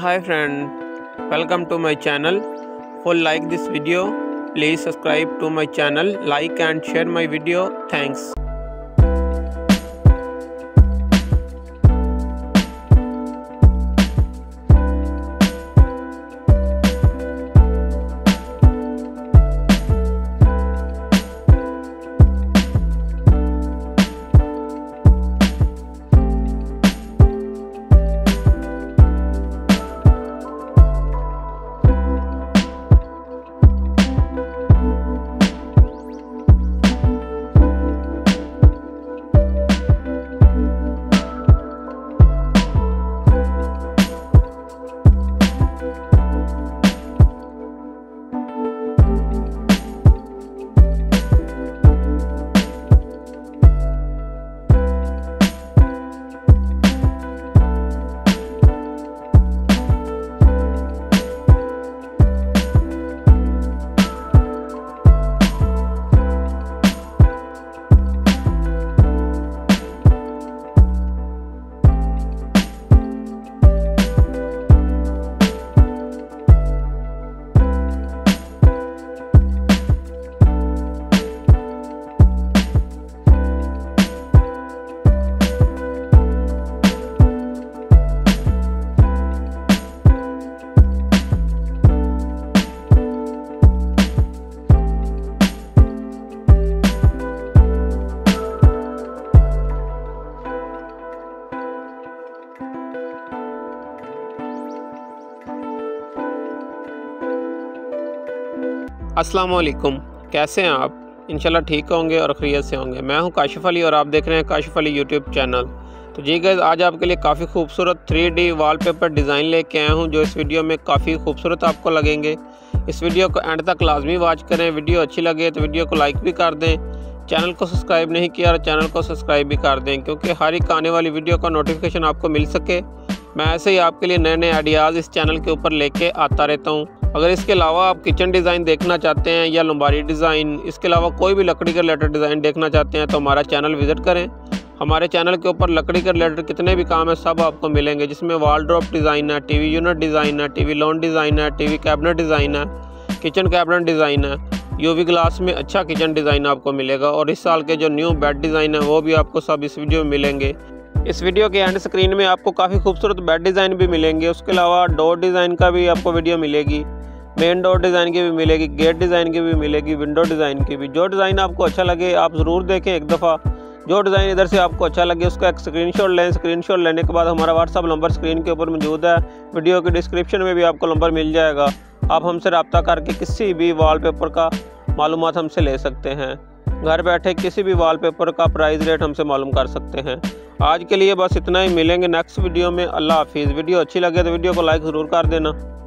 Hi friend, welcome to my channel. Who like this video, please subscribe to my channel, like and share my video. Thanks. अस्सलाम वालेकुम, कैसे हैं आप? इंशाल्लाह ठीक होंगे और खैरियत से होंगे। मैं हूं काशिफ अली और आप देख रहे हैं काशिफ अली यूट्यूब चैनल। तो जी गाइस, आज आपके लिए काफ़ी खूबसूरत 3D वॉलपेपर डिज़ाइन लेके आया हूं, जो इस वीडियो में काफ़ी खूबसूरत आपको लगेंगे। इस वीडियो को एंड तक लाजमी वॉच करें। वीडियो अच्छी लगे तो वीडियो को लाइक भी कर दें। चैनल को सब्सक्राइब नहीं किया और चैनल को सब्सक्राइब भी कर दें, क्योंकि हर एक आने वाली वीडियो का नोटिफिकेशन आपको मिल सके। मैं ऐसे ही आपके लिए नए नए आइडियाज़ इस चैनल के ऊपर लेके आता रहता हूँ। अगर इसके अलावा आप किचन डिज़ाइन देखना चाहते हैं या लंबारी डिज़ाइन, इसके अलावा कोई भी लकड़ी के रिलेटेड डिज़ाइन देखना चाहते हैं तो हमारा चैनल विज़िट करें। हमारे चैनल के ऊपर लकड़ी के रिलेटेड कितने भी काम है सब आपको मिलेंगे, जिसमें वॉलड्रॉप डिज़ाइन है, टीवी यूनिट डिज़ाइन है, टीवी लॉन डिज़ाइन है, टीवी कैबिनेट डिज़ाइन है, किचन कैबिनेट डिज़ाइन है, यूवी ग्लास में अच्छा किचन डिज़ाइन आपको मिलेगा। और इस साल के जो न्यू बेड डिज़ाइन है वो भी आपको सब इस वीडियो में मिलेंगे। इस वीडियो के एंड स्क्रीन में आपको काफ़ी खूबसूरत बेड डिज़ाइन भी मिलेंगे। उसके अलावा डोर डिज़ाइन का भी आपको वीडियो मिलेगी, मेन डोर डिज़ाइन की भी मिलेगी, गेट डिज़ाइन की भी मिलेगी, विंडो डिज़ाइन की भी। जो डिज़ाइन आपको अच्छा लगे आप ज़रूर देखें एक दफ़ा। जो डिज़ाइन इधर से आपको अच्छा लगे उसका एक स्क्रीनशॉट लें। स्क्रीनशॉट लेने के बाद हमारा व्हाट्सअप नंबर स्क्रीन के ऊपर मौजूद है, वीडियो के डिस्क्रिप्शन में भी आपको नंबर मिल जाएगा। आप हमसे रब्ता करके किसी भी वॉलपेपर का मालूमात हमसे ले सकते हैं, घर बैठे किसी भी वॉलपेपर का प्राइस रेट हमसे मालूम कर सकते हैं। आज के लिए बस इतना ही, मिलेंगे नेक्स्ट वीडियो में। अल्लाह हाफिज़। वीडियो अच्छी लगे तो वीडियो को लाइक ज़रूर कर देना।